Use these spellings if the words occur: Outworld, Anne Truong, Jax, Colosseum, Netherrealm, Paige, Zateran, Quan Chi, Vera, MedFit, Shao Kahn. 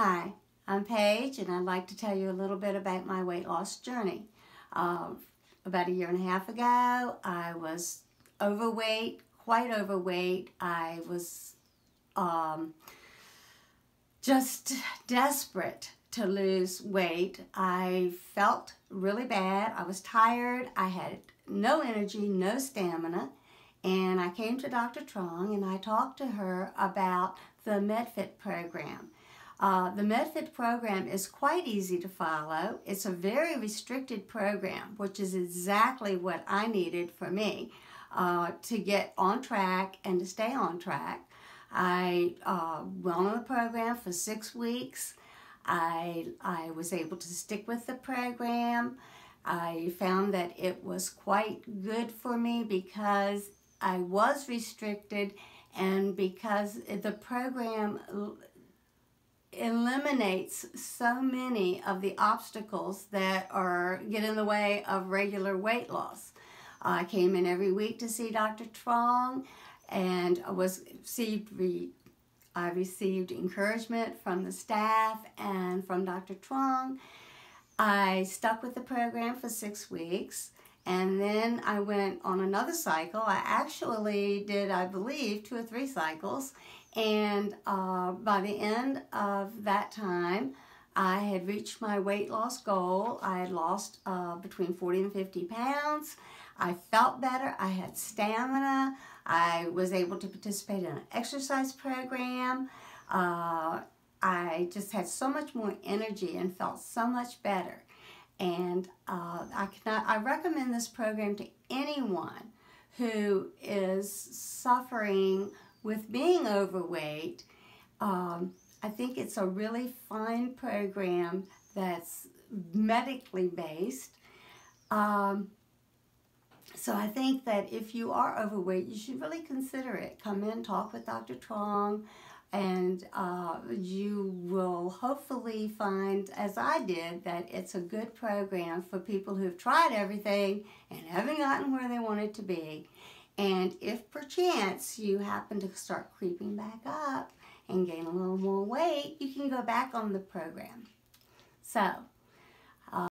Hi, I'm Paige, and I'd like to tell you a little bit about my weight loss journey. About a year and a half ago, I was overweight, quite overweight. I was just desperate to lose weight. I felt really bad. I was tired. I had no energy, no stamina. And I came to Dr. Truong and I talked to her about the MedFit program. The MedFit program is quite easy to follow. It's a very restricted program, which is exactly what I needed for me to get on track and to stay on track. I went on the program for 6 weeks. I was able to stick with the program. I found that it was quite good for me because I was restricted and because the program eliminates so many of the obstacles that get in the way of regular weight loss. I came in every week to see Dr. Truong, and I received encouragement from the staff and from Dr. Truong. I stuck with the program for 6 weeks, and then I went on another cycle. I actually did, I believe, 2 or 3 cycles, and by the end of that time, I had reached my weight loss goal. I had lost between 40 and 50 pounds. I felt better. I had stamina. I was able to participate in an exercise program. I just had so much more energy and felt so much better. And I recommend this program to anyone who is suffering with being overweight. I think it's a really fine program that's medically based. So I think that if you are overweight, you should really consider it. Come in, talk with Dr. Truong, and you will hopefully find, as I did, that it's a good program for people who've tried everything and haven't gotten where they want it to be. And if perchance you happen to start creeping back up and gain a little more weight, you can go back on the program. So